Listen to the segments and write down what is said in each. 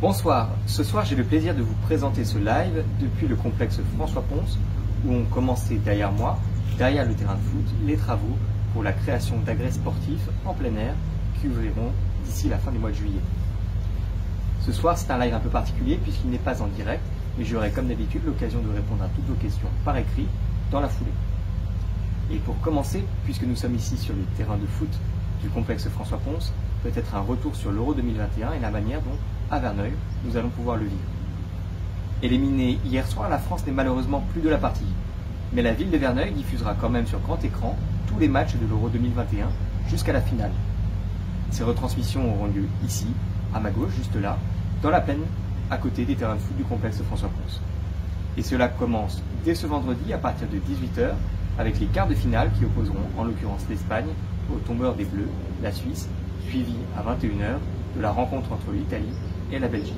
Bonsoir, ce soir j'ai le plaisir de vous présenter ce live depuis le complexe François-Ponce où ont commencé derrière moi, derrière le terrain de foot, les travaux pour la création d'agrès sportifs en plein air qui ouvriront d'ici la fin du mois de juillet. Ce soir c'est un live un peu particulier puisqu'il n'est pas en direct, mais j'aurai comme d'habitude l'occasion de répondre à toutes vos questions par écrit dans la foulée. Et pour commencer, puisque nous sommes ici sur le terrain de foot du complexe François-Ponce, peut-être un retour sur l'Euro 2021 et la manière dont, à Verneuil, nous allons pouvoir le vivre. Éliminée hier soir, la France n'est malheureusement plus de la partie. Mais la ville de Verneuil diffusera quand même sur grand écran tous les matchs de l'Euro 2021 jusqu'à la finale. Ces retransmissions auront lieu ici, à ma gauche, juste là, dans la plaine, à côté des terrains de foot du complexe François-Ponce. Et cela commence dès ce vendredi à partir de 18 h avec les quarts de finale qui opposeront en l'occurrence l'Espagne aux tombeurs des Bleus, la Suisse, suivi à 21 h de la rencontre entre l'Italie et la Belgique.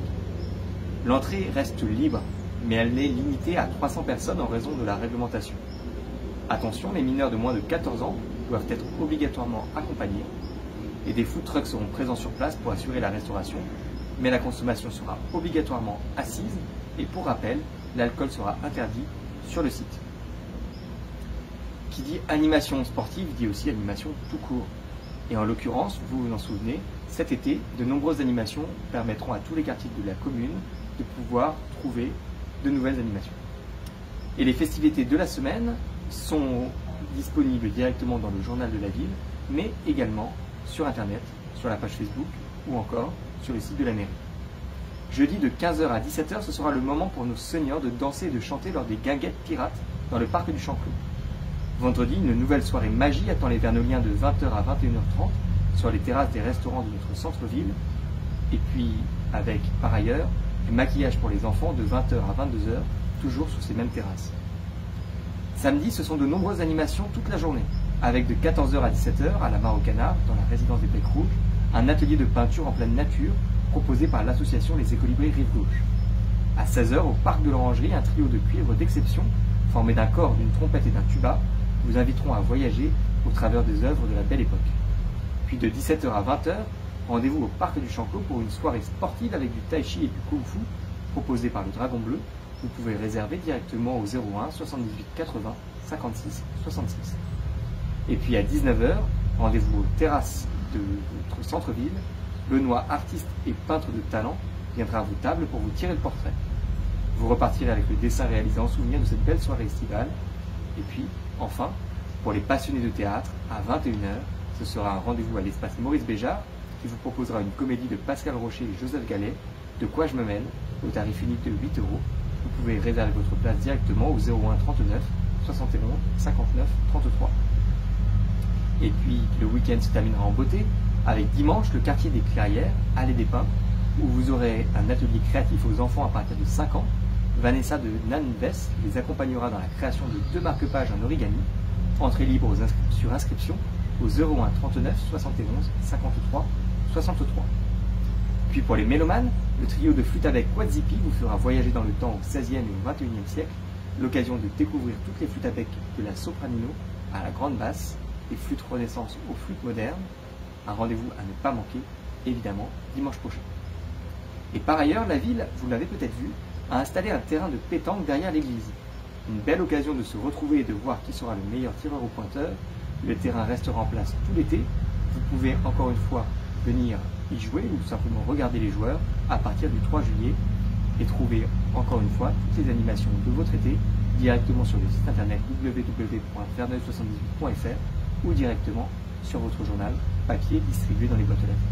L'entrée reste libre, mais elle est limitée à 300 personnes en raison de la réglementation. Attention, les mineurs de moins de 14 ans doivent être obligatoirement accompagnés et des food trucks seront présents sur place pour assurer la restauration, mais la consommation sera obligatoirement assise et pour rappel, l'alcool sera interdit sur le site. Qui dit animation sportive dit aussi animation tout court. Et en l'occurrence, vous vous en souvenez, cet été, de nombreuses animations permettront à tous les quartiers de la commune de pouvoir trouver de nouvelles animations. Et les festivités de la semaine sont disponibles directement dans le journal de la ville, mais également sur Internet, sur la page Facebook ou encore sur le site de la mairie. Jeudi de 15 h à 17 h, ce sera le moment pour nos seniors de danser et de chanter lors des guinguettes pirates dans le parc du Champclou. Vendredi, une nouvelle soirée magie attend les Verneuiliens de 20 h à 21 h 30 sur les terrasses des restaurants de notre centre-ville. Et puis, avec, par ailleurs, du maquillage pour les enfants de 20 h à 22 h, toujours sur ces mêmes terrasses. Samedi, ce sont de nombreuses animations toute la journée, avec de 14 h à 17 h à la Marocana, dans la résidence des Becs Rouges, un atelier de peinture en pleine nature proposé par l'association Les Écolibrés Rive Gauche. À 16 h, au parc de l'Orangerie, un trio de cuivre d'exception, formé d'un corps, d'une trompette et d'un tuba, vous inviteront à voyager au travers des œuvres de la Belle Époque. Puis de 17 h à 20 h, rendez-vous au parc du Champclou pour une soirée sportive avec du tai chi et du kung fu proposé par le Dragon Bleu. Vous pouvez réserver directement au 01 78 80 56 66. Et puis à 19 h, rendez-vous aux terrasses de notre centre-ville. Benoît, artiste et peintre de talent, viendra à vos tables pour vous tirer le portrait. Vous repartirez avec le dessin réalisé en souvenir de cette belle soirée estivale. Et puis, enfin, pour les passionnés de théâtre, à 21 h, ce sera un rendez-vous à l'espace Maurice Béjart qui vous proposera une comédie de Pascal Rocher et Joseph Gallet, De quoi je me mène, au tarif unique de 8 €. Vous pouvez réserver votre place directement au 01 39 71 59 33. Et puis, le week-end se terminera en beauté avec dimanche le quartier des Clairières, Allée des Pins, où vous aurez un atelier créatif aux enfants à partir de 5 ans. Vanessa de Nanves les accompagnera dans la création de 2 marque-pages en origami. Entrée libre sur inscription au 01 39 71 53 63. Puis pour les mélomanes, le trio de flûte avec Quazipi vous fera voyager dans le temps au 16e et au 21e siècle, l'occasion de découvrir toutes les flûtes à bec de la sopranino à la grande basse, des flûtes renaissance aux flûtes modernes. Un rendez-vous à ne pas manquer, évidemment, dimanche prochain. Et par ailleurs, la ville, vous l'avez peut-être vu, a installé un terrain de pétanque derrière l'église. Une belle occasion de se retrouver et de voir qui sera le meilleur tireur au pointeur. Le terrain restera en place tout l'été. Vous pouvez encore une fois venir y jouer ou tout simplement regarder les joueurs à partir du 3 juillet et trouver encore une fois toutes les animations de votre été directement sur le site internet www.verneuil78.fr ou directement sur votre journal papier distribué dans les boîtes aux lettres.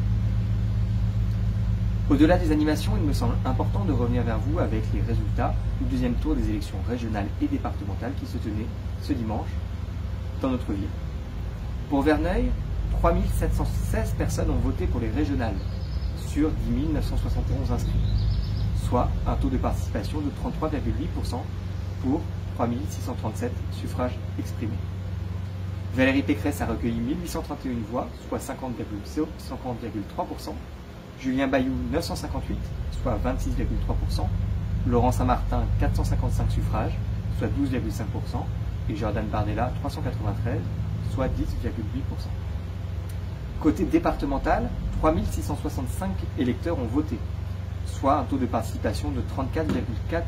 Au-delà des animations, il me semble important de revenir vers vous avec les résultats du deuxième tour des élections régionales et départementales qui se tenaient ce dimanche dans notre ville. Pour Verneuil, 3716 personnes ont voté pour les régionales sur 10 971 inscrits, soit un taux de participation de 33,8 % pour 3637 suffrages exprimés. Valérie Pécresse a recueilli 1831 voix, soit 50,3 %. Julien Bayou 958, soit 26,3 %, Laurent Saint-Martin 455 suffrages, soit 12,5 %, et Jordan Barnella 393, soit 10,8 %. Côté départemental, 3665 électeurs ont voté, soit un taux de participation de 33,4%.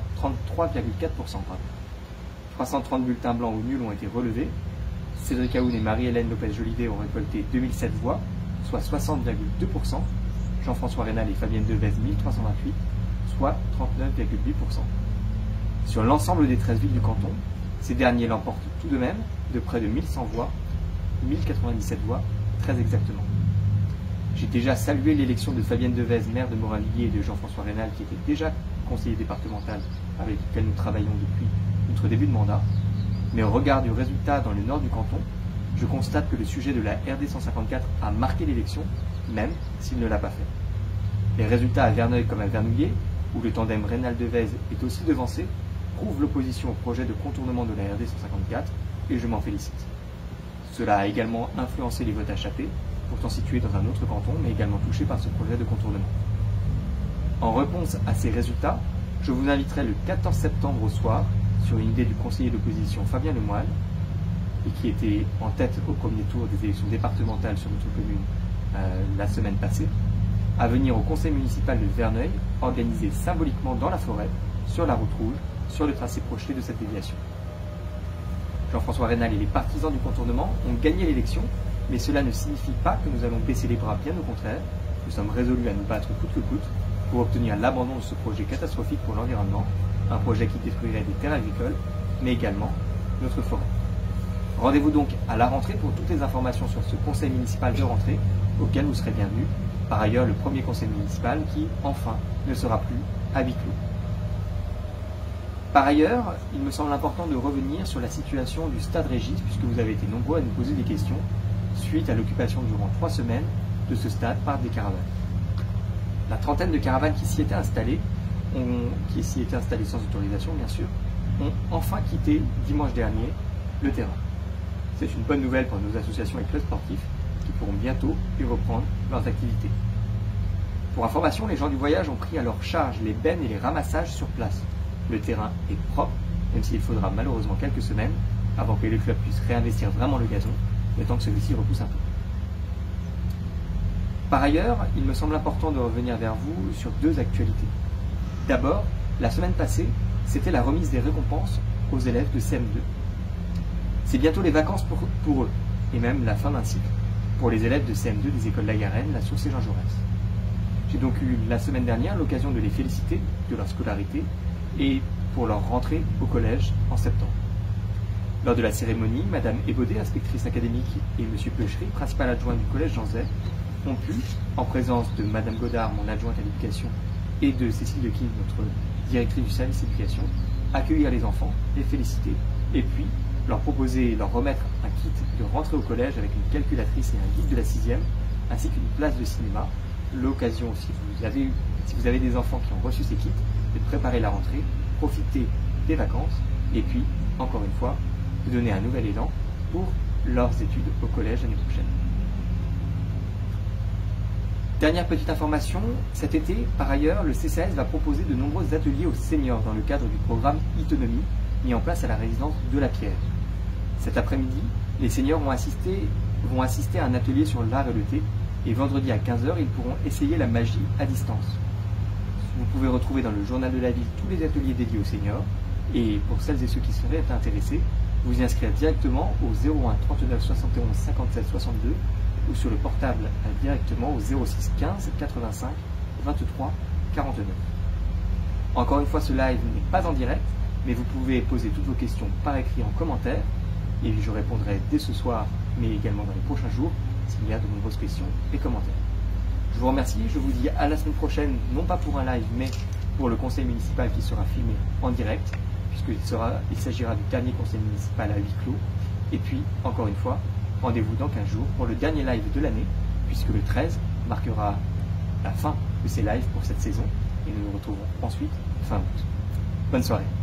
330 bulletins blancs ou nuls ont été relevés. Cédric Aoun et Marie-Hélène Lopez-Jolivet ont récolté 2007 voix, soit 60,2%. Jean-François Raynal et Fabienne Devez, 1328, soit 39,8%. Sur l'ensemble des 13 villes du canton, ces derniers l'emportent tout de même de près de 1100 voix, 1097 voix, très exactement. J'ai déjà salué l'élection de Fabienne Devez, maire de Morinvilliers, et de Jean-François Raynal, qui était déjà conseiller départemental avec lequel nous travaillons depuis notre début de mandat. Mais au regard du résultat dans le nord du canton, je constate que le sujet de la RD 154 a marqué l'élection, même s'il ne l'a pas fait. Les résultats à Verneuil comme à Vernouillet, où le tandem Raynal-Devez est aussi devancé, prouvent l'opposition au projet de contournement de la RD 154, et je m'en félicite. Cela a également influencé les votes à Chapet, pourtant situé dans un autre canton, mais également touché par ce projet de contournement. En réponse à ces résultats, je vous inviterai le 14 septembre au soir, sur une idée du conseiller d'opposition Fabien Le Moal, et qui était en tête au premier tour des élections départementales sur notre commune la semaine passée, à venir au conseil municipal de Verneuil, organisé symboliquement dans la forêt, sur la route rouge, sur le tracé projeté de cette déviation. Jean-François Raynal et les partisans du contournement ont gagné l'élection, mais cela ne signifie pas que nous allons baisser les bras, bien au contraire. Nous sommes résolus à nous battre coûte que coûte pour obtenir l'abandon de ce projet catastrophique pour l'environnement, un projet qui détruirait des terres agricoles, mais également notre forêt. Rendez-vous donc à la rentrée pour toutes les informations sur ce conseil municipal de rentrée, auquel vous serez bienvenus. Par ailleurs, le premier conseil municipal qui, enfin, ne sera plus à huis clos. Par ailleurs, il me semble important de revenir sur la situation du stade Régis, puisque vous avez été nombreux à nous poser des questions suite à l'occupation durant 3 semaines de ce stade par des caravanes. La trentaine de caravanes qui s'y étaient installées sans autorisation, bien sûr, ont enfin quitté dimanche dernier le terrain. C'est une bonne nouvelle pour nos associations et clubs sportifs qui pourront bientôt y reprendre leurs activités. Pour information, les gens du voyage ont pris à leur charge les bennes et les ramassages sur place. Le terrain est propre, même s'il faudra malheureusement quelques semaines avant que le club puisse réinvestir vraiment le gazon, le temps que celui-ci repousse un peu. Par ailleurs, il me semble important de revenir vers vous sur 2 actualités. D'abord, la semaine passée, c'était la remise des récompenses aux élèves de CM2. C'est bientôt les vacances pour eux, et même la fin d'un cycle, pour les élèves de CM2 des écoles de la Garenne, la Source et Jean-Jaurès. J'ai donc eu la semaine dernière l'occasion de les féliciter de leur scolarité et pour leur rentrée au collège en septembre. Lors de la cérémonie, Mme Ebaudet, inspectrice académique, et M. Peuchery, principal adjoint du collège Jean-Zay, ont pu, en présence de Mme Godard, mon adjointe à l'éducation, et de Cécile Dequille, notre directrice du service éducation, accueillir les enfants, les féliciter, et puis leur proposer, leur remettre un kit de rentrée au collège avec une calculatrice et un guide de la 6e, ainsi qu'une place de cinéma, l'occasion, si vous avez des enfants qui ont reçu ces kits, de préparer la rentrée, profiter des vacances, et puis, encore une fois, de donner un nouvel élan pour leurs études au collège l'année prochaine. Dernière petite information, cet été, par ailleurs, le CCAS va proposer de nombreux ateliers aux seniors dans le cadre du programme Autonomie mis en place à la résidence de la Pierre. Cet après-midi, les seniors vont assister à un atelier sur l'art et le thé, et vendredi à 15h, ils pourront essayer la magie à distance. Vous pouvez retrouver dans le journal de la ville tous les ateliers dédiés aux seniors, et pour celles et ceux qui seraient intéressés, vous y inscrire directement au 01 39 71 57 62 ou sur le portable directement au 06 15 85 23 49. Encore une fois, ce live n'est pas en direct, mais vous pouvez poser toutes vos questions par écrit en commentaire et je répondrai dès ce soir, mais également dans les prochains jours, s'il y a de nombreuses questions et commentaires. Je vous remercie, je vous dis à la semaine prochaine, non pas pour un live, mais pour le conseil municipal qui sera filmé en direct, puisqu'il s'agira du dernier conseil municipal à huis clos. Et puis, encore une fois, rendez-vous dans 15 jours pour le dernier live de l'année, puisque le 13 marquera la fin de ces lives pour cette saison, et nous nous retrouverons ensuite fin août. Bonne soirée.